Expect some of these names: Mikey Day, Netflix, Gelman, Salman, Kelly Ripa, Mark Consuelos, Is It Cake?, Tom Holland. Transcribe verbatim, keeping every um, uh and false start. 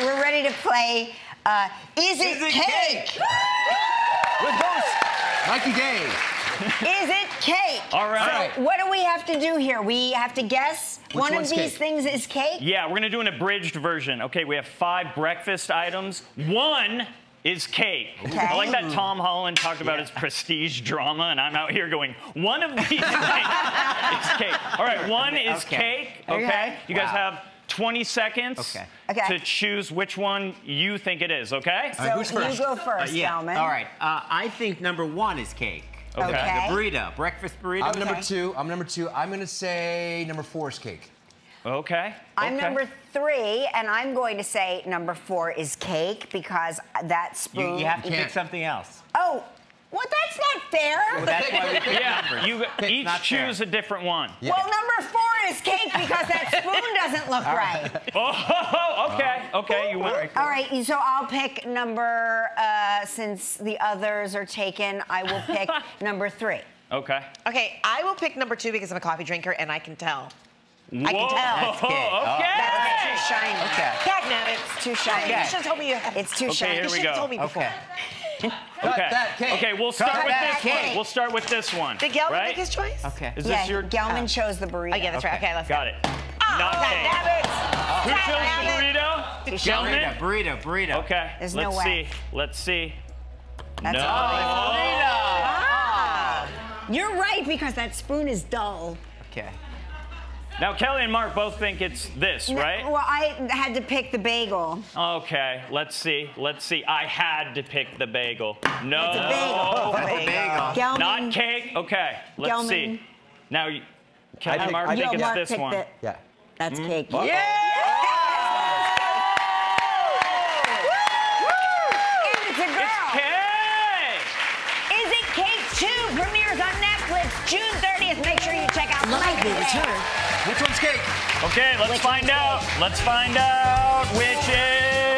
we're ready to play uh, Is It, Is it Cake? Cake? With host Mikey Day. Is it cake? All right. So what do we have to do here? We have to guess Which one of these cake? things is cake? Yeah, we're gonna do an abridged version. Okay, we have five breakfast items. One is cake. Okay. I like that Tom Holland talked about yeah. his prestige drama, and I'm out here going, one of these things is cake. All right, one is okay. cake, okay? okay. You guys wow. have twenty seconds okay. Okay. to choose which one you think it is, okay? So uh, who's first? You go first, uh, yeah. Salman. All right, uh, I think number one is cake. Okay. okay. The burrito, breakfast burrito. I'm okay. number two, I'm number two. I'm gonna say number four is cake. Okay. I'm okay. number three, and I'm going to say number four is cake because that spoon. You, you have to pick something else. Oh, well, that's not fair. Well, that's why we pick yeah, you it's each choose fair. a different one. Yeah. Well, number four is cake because that spoon doesn't look right. Oh, okay, okay, you went. All right, All right so I'll pick number. Uh, since the others are taken, I will pick number three. Okay. Okay, I will pick number two because I'm a coffee drinker and I can tell. Whoa. I can tell. That's okay. okay. That's too shiny. Okay. That, no, it's too shiny. Okay. You should have told me. You had... It's too okay, shiny. Here you should have told me before. Okay. okay. That cake. Okay. We'll start Cut with this cake. one. We'll start with this one. Did Gelman right? make his choice? Okay. Is yeah, this your? Gelman oh. chose the burrito. Oh, yeah, that's okay. right. Okay, let's Got go. Got it. Oh, Not cake. Who chose the burrito? Gelman. Burrito. Burrito. Okay. There's no way. Let's see. Let's see. No. Burrito. You're right because that spoon is dull. Okay. Now, Kelly and Mark both think it's this, no, right? Well, I had to pick the bagel. Okay, let's see. Let's see. I had to pick the bagel. No. It's a bagel. Oh, it's a bagel. Gelman, Not cake. Okay, let's Gelman. see. Now, Kelly and Mark I think, think it's Mark this one. The, yeah. That's mm-hmm. cake. Yeah! yeah! Woo! And it's a girl. It's cake! Is It Cake two premieres on Netflix June thirtieth. Make sure you check out Mikey Day. Which one's cake? Okay, let's find out. Let's find out which is...